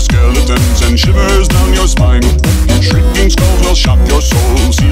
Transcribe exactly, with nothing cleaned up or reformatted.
skeletons and shivers down your spine. Shrieking skulls will shock your soul.